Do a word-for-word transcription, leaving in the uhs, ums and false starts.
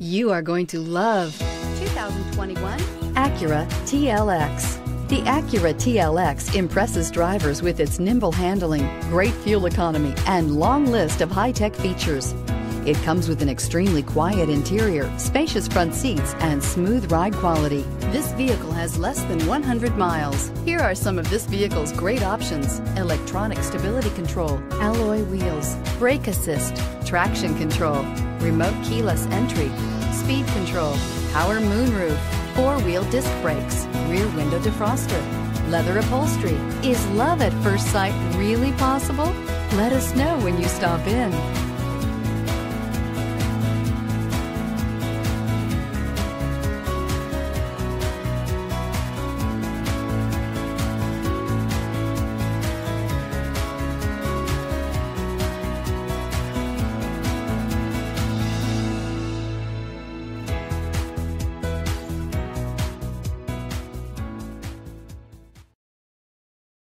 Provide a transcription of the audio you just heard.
You are going to love twenty twenty-one Acura T L X. The Acura T L X impresses drivers with its nimble handling, great fuel economy, and long list of high-tech features. It comes with an extremely quiet interior, spacious front seats, and smooth ride quality. This vehicle has less than one hundred miles. Here are some of this vehicle's great options: electronic stability control, alloy wheels, brake assist, traction control, remote keyless entry, speed control, power moonroof, four-wheel disc brakes, rear window defroster, leather upholstery. Is love at first sight really possible? Let us know when you stop in.